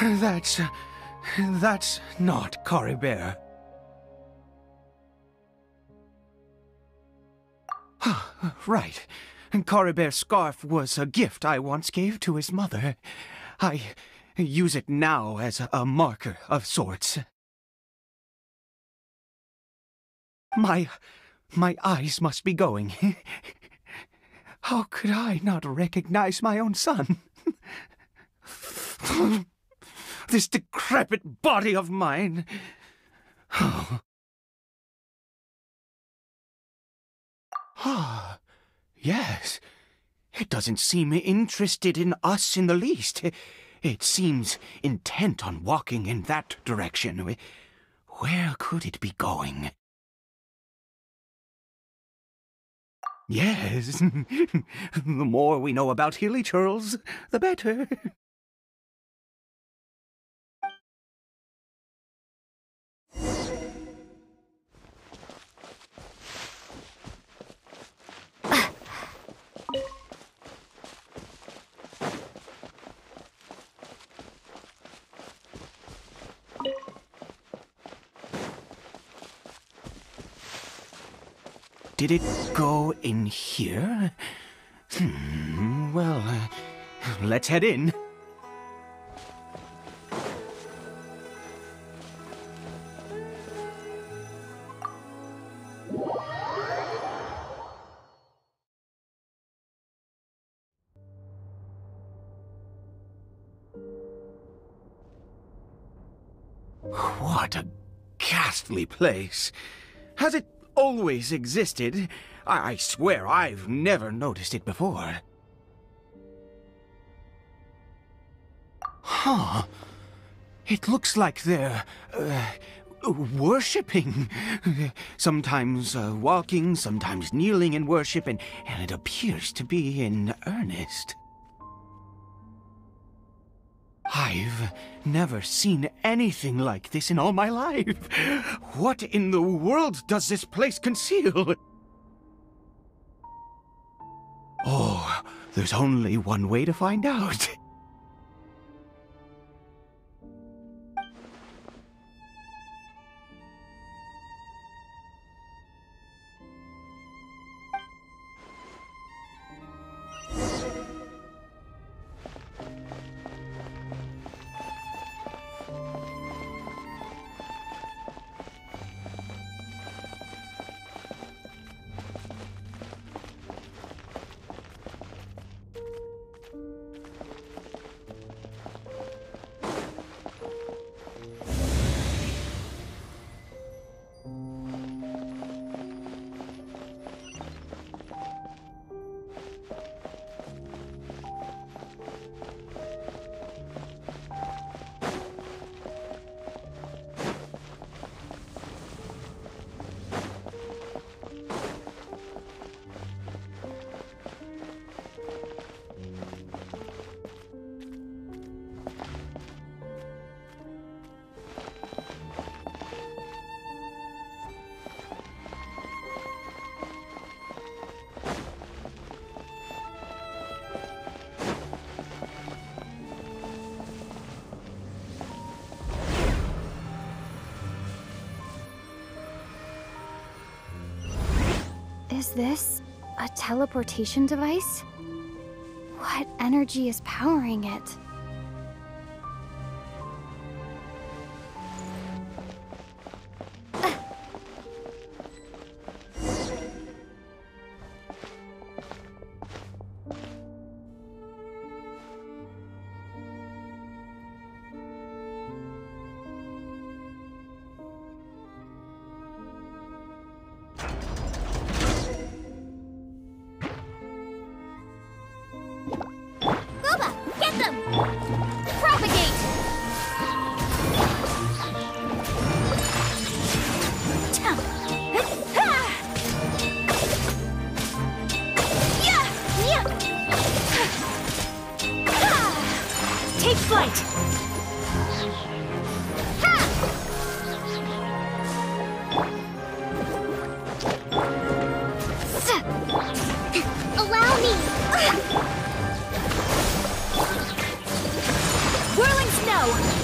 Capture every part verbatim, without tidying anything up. That's... that's not Caribert. Right. Caribert's scarf was a gift I once gave to his mother. I use it now as a marker of sorts. My... my eyes must be going. How could I not recognize my own son? This decrepit body of mine! Ah, yes. It doesn't seem interested in us in the least. It seems intent on walking in that direction. Where could it be going? Yes, the more we know about hilichurls, the better. Did it go in here? Hmm, well, uh, let's head in. What a ghastly place. Has it always existed? I, I swear I've never noticed it before. Huh. It looks like they're uh, worshipping. Sometimes uh, walking, sometimes kneeling in worship, and, and it appears to be in earnest. I've never seen anything like this in all my life. What in the world does this place conceal? Oh, there's only one way to find out. Is this a teleportation device? What energy is powering it? Whirling snow!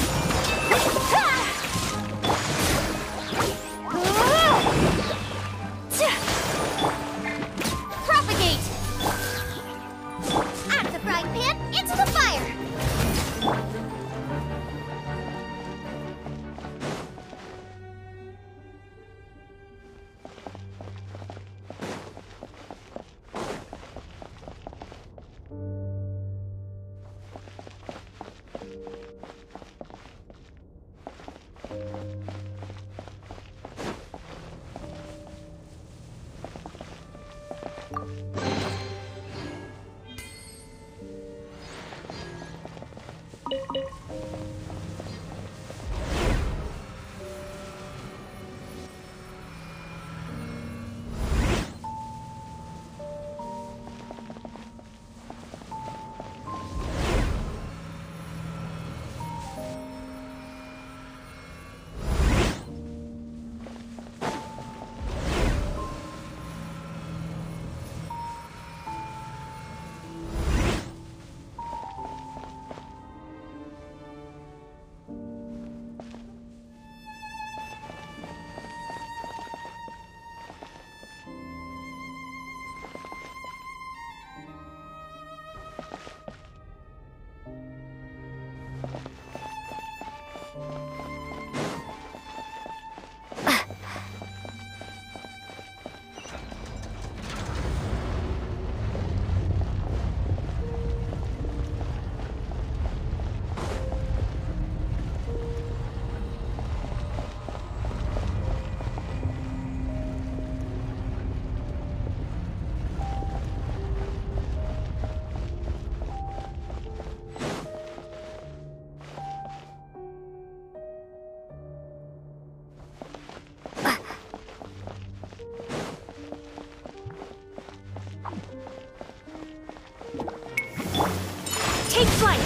Take flight!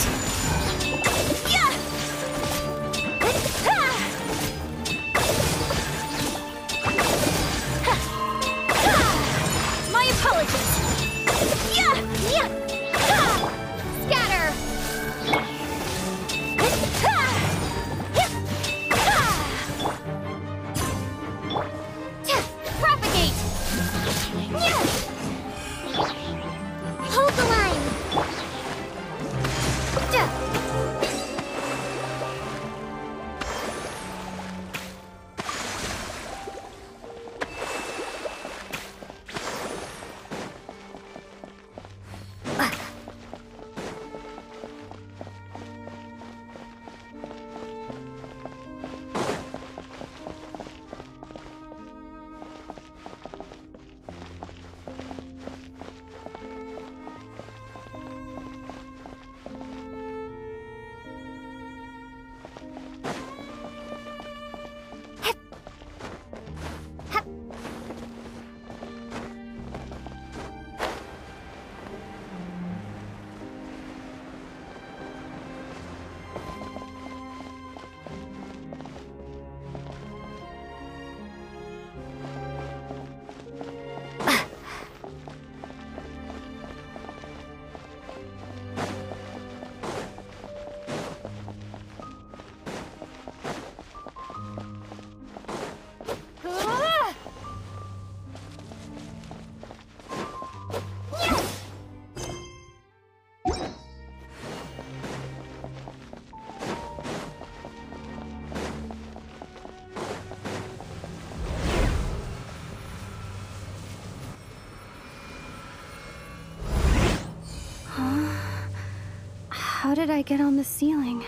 How did I get on the ceiling?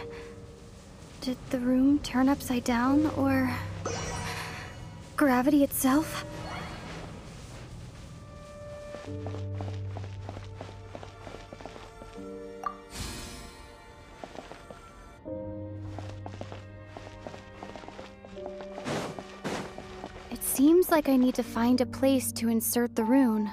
Did the room turn upside down, or gravity itself? It seems like I need to find a place to insert the rune.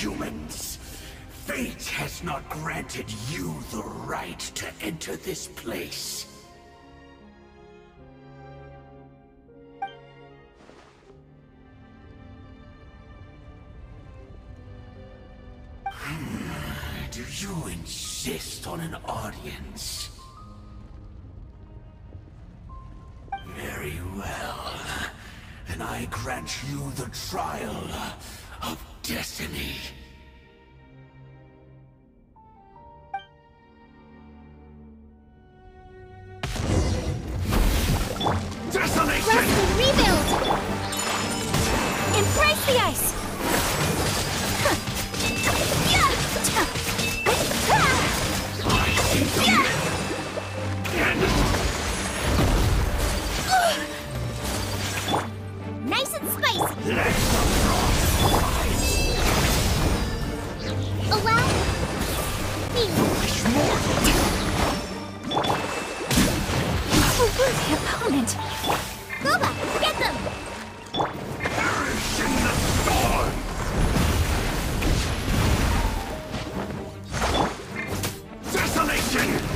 humans, fate has not granted you the right to enter this place. Do you insist on an audience? Very well. And I grant you the trial of destiny. Desolation! Rest and rebuild! Embrace the ice! I think you can. Nice and spicy! Let's allow me! Foolish mortal! A worthy opponent! Goba, get them! Perish in the storm! Desolation!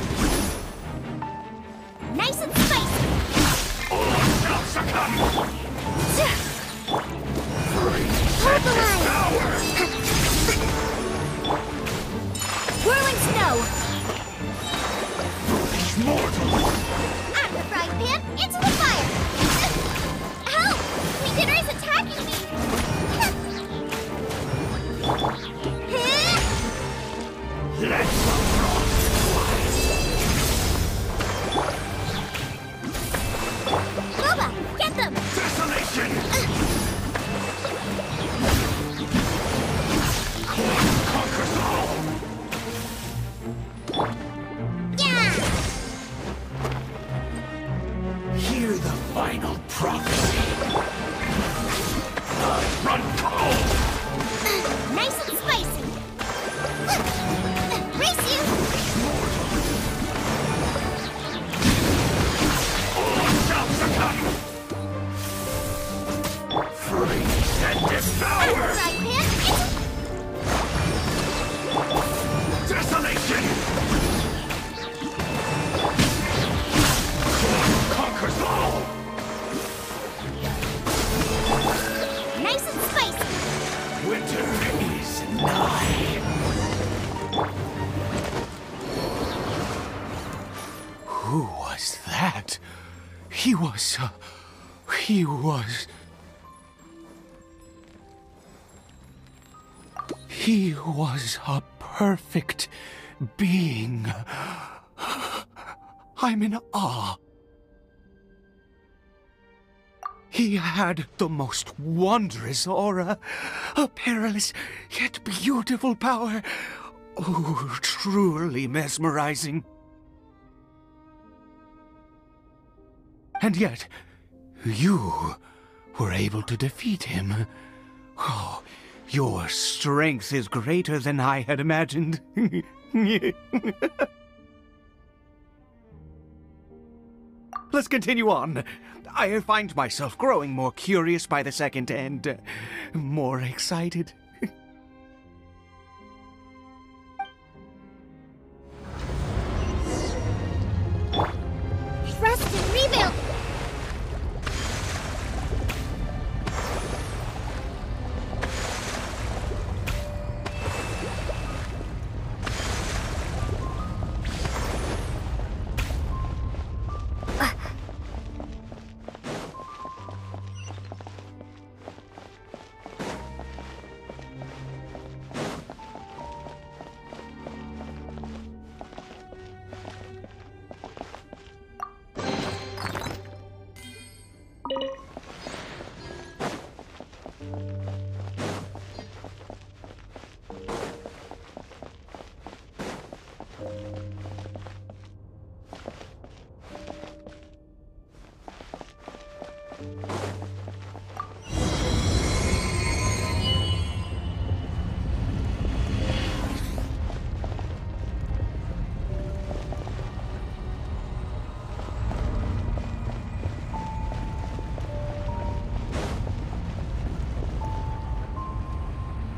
Nice and spicy! All shall succumb! Great power! Whirling snow! Foolish mortal! Out of the frying pan, into the fire! Help! My dinner is attacking me! Let the frost fly! Boba, get them! Desolation! Corn conquers all! Final prophecy. I run cold. Uh, nice and spicy. Uh, uh, race you. All shall succumb. Freeze and devour. Right, desolation. Corn conquers all. Nice and spicy! Winter is nigh! Who was that? He was... Uh, he was... He was a perfect being. I'm in awe. He had the most wondrous aura, a perilous yet beautiful power. Oh, truly mesmerizing. And yet, you were able to defeat him. Oh, your strength is greater than I had imagined. Let's continue on. I find myself growing more curious by the second and uh, more excited. Rest and rebuild!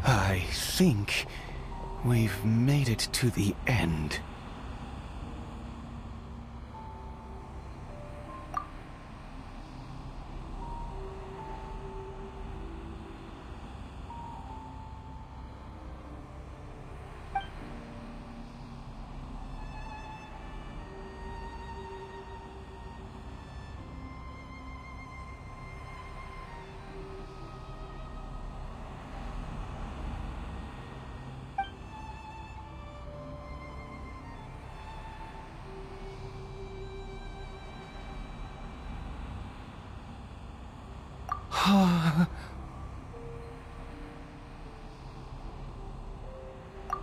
I think we've made it to the end.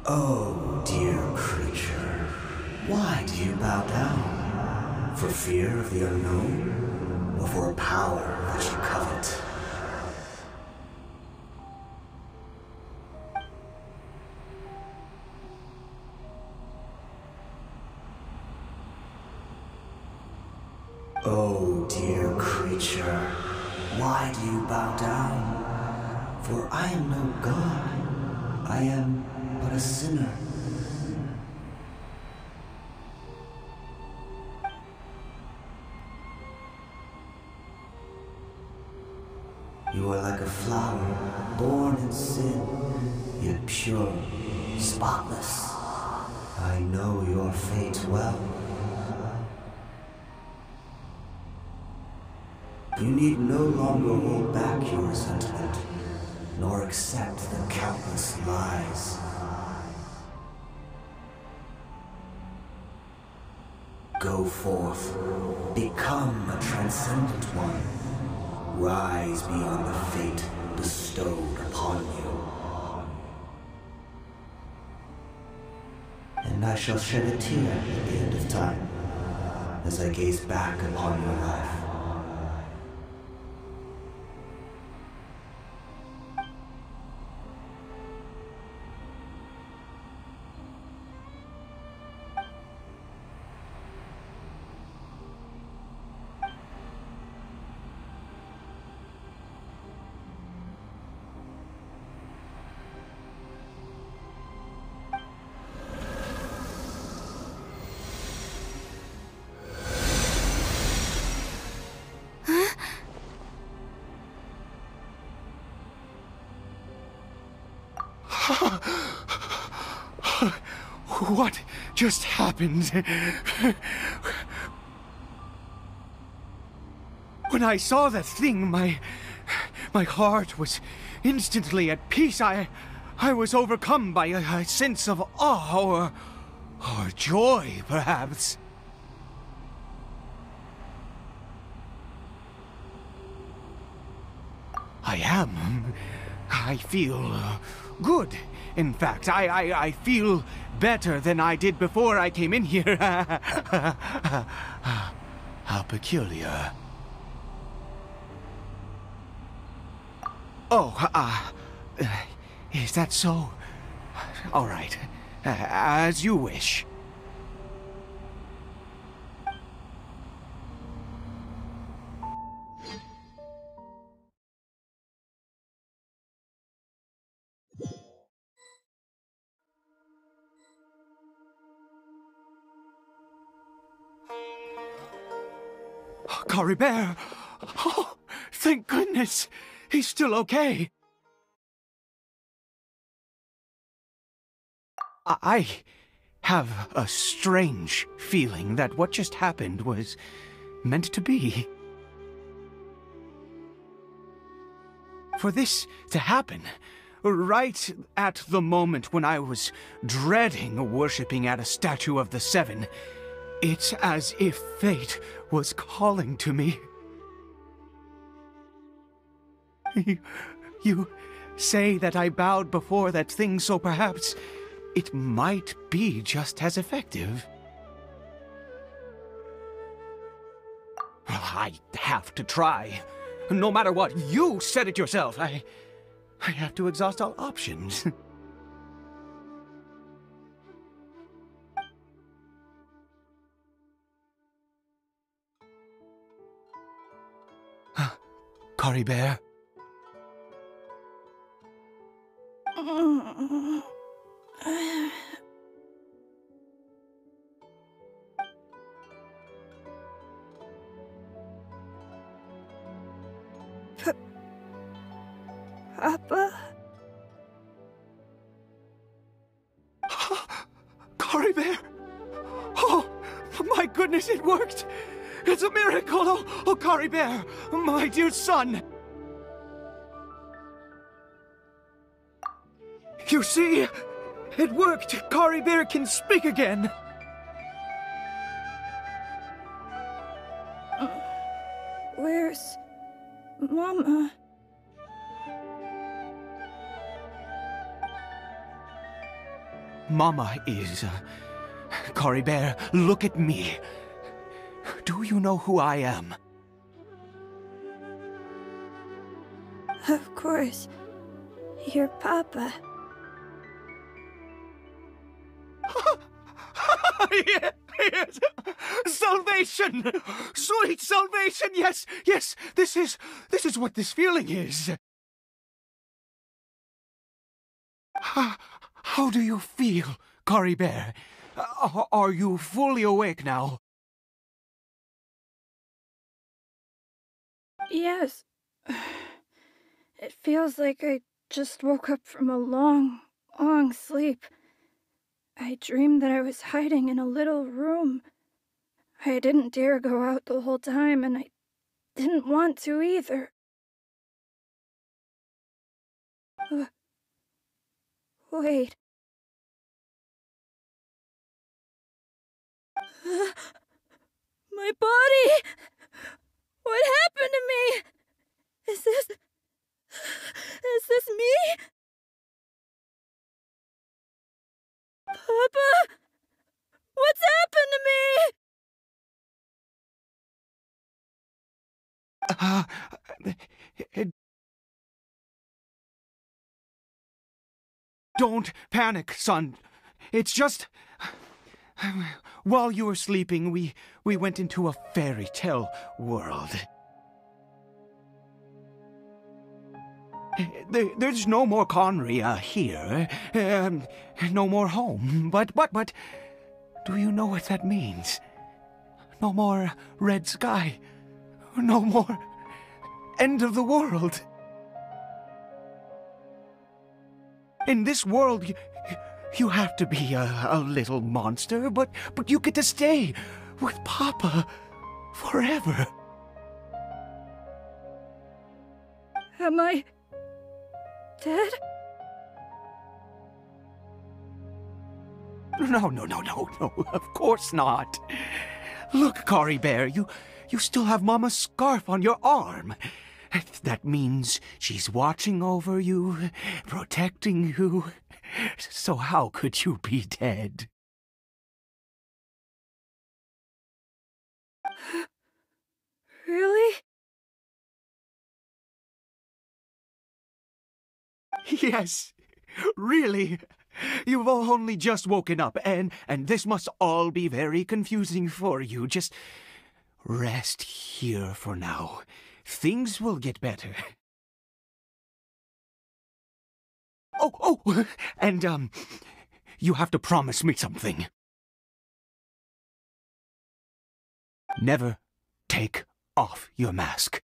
Oh, dear creature, why do you bow down? For fear of the unknown, or for a power that you covet? Oh, dear creature, why do you bow down? For I am no god, I am but a sinner. You are like a flower, born in sin, yet pure, spotless. I know your fate well. You need no longer hold back your resentment, nor accept the countless lies. Go forth, become a transcendent one, rise beyond the fate bestowed upon you. And I shall shed a tear at the end of time, as I gaze back upon your life. What just happened? When I saw that thing, my my heart was instantly at peace. I I was overcome by a, a sense of awe or or joy, perhaps. I am. I feel uh, good. In fact, I, I, I feel better than I did before I came in here. How peculiar. Oh, uh, is that so? All right, as you wish. Caribert! Oh, thank goodness! He's still okay! I have a strange feeling that what just happened was meant to be. For this to happen, right at the moment when I was dreading worshipping at a statue of the Seven, it's as if fate was calling to me. You, you say that I bowed before that thing, so perhaps it might be just as effective. I have to try. No matter what, you said it yourself. I, I have to exhaust all options. Caribert. Papa? Caribert! Oh, my goodness, it worked! It's a miracle! Oh, oh Caribert, my dear son! You see, it worked! Caribert can speak again! Where's Mama? Mama is... Uh, Caribert, look at me. Do you know who I am? Of course. Your Papa. Yes, yes. Salvation! Sweet salvation! Yes, yes, this is... this is what this feeling is. Uh, How do you feel, Caribert? Uh, are you fully awake now? Yes. It feels like I just woke up from a long, long sleep. I dreamed that I was hiding in a little room. I didn't dare go out the whole time, and I didn't want to either. Uh, wait. Uh, my body! What happened to me? Is this... is this me? Papa? What's happened to me? Uh, it, don't panic, son. It's just... while you were sleeping, we, we went into a fairy tale world. There, there's no more Conria here, um, no more home, but, but, but, do you know what that means? No more red sky, no more end of the world. In this world, you, You have to be a, a little monster, but, but you get to stay with Papa forever. Am I dead? No, no, no, no, no, of course not. Look, Caribert, you, you still have Mama's scarf on your arm. That means she's watching over you, protecting you. So how could you be dead? Really? Yes, really. You've only just woken up, and, and this must all be very confusing for you. Just rest here for now. Things will get better. Oh, oh, and, um, you have to promise me something. Never take off your mask.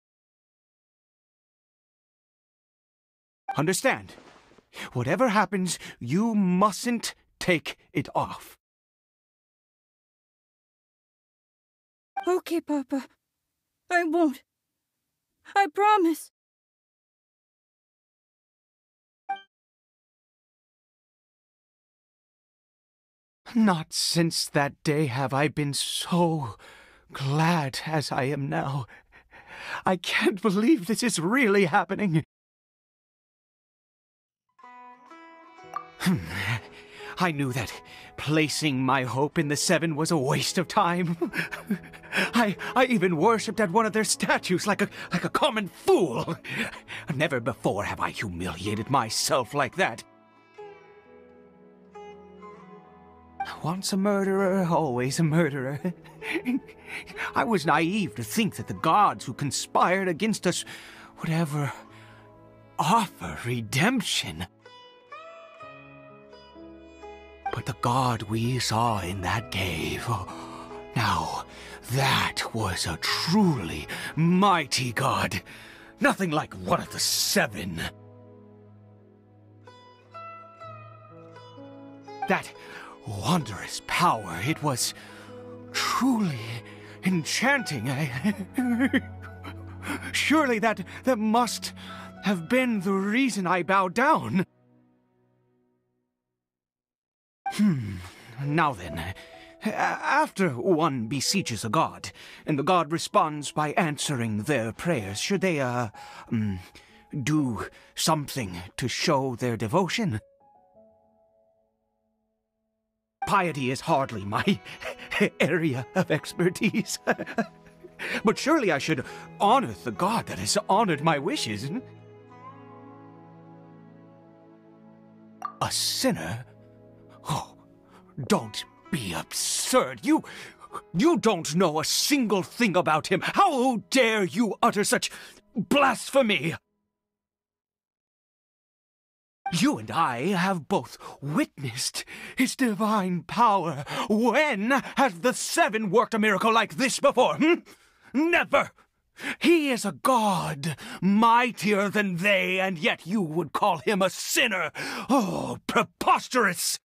Understand? Whatever happens, you mustn't take it off. Okay, Papa. I won't. I promise. Not since that day have I been so glad as I am now. I can't believe this is really happening. I knew that placing my hope in the Seven was a waste of time. I, I even worshipped at one of their statues like a, like a common fool. Never before have I humiliated myself like that. Once a murderer, always a murderer. I was naive to think that the gods who conspired against us would ever offer redemption. But the god we saw in that cave, now that was a truly mighty god. Nothing like one of the seven. That wondrous power, it was truly enchanting. I... Surely that, that must have been the reason I bowed down. Hmm. Now then, after one beseeches a god, and the god responds by answering their prayers, should they, uh, um, do something to show their devotion? Piety is hardly my area of expertise. But surely I should honor the god that has honored my wishes. A sinner? Oh, don't be absurd. You... you don't know a single thing about him. How dare you utter such blasphemy? You and I have both witnessed his divine power. When has the Seven worked a miracle like this before, hmm? Never! He is a god, mightier than they, and yet you would call him a sinner. Oh, preposterous!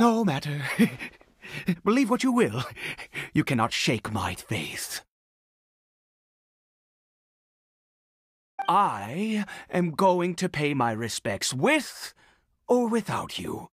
No matter. Believe what you will. You cannot shake my faith. I am going to pay my respects with or without you.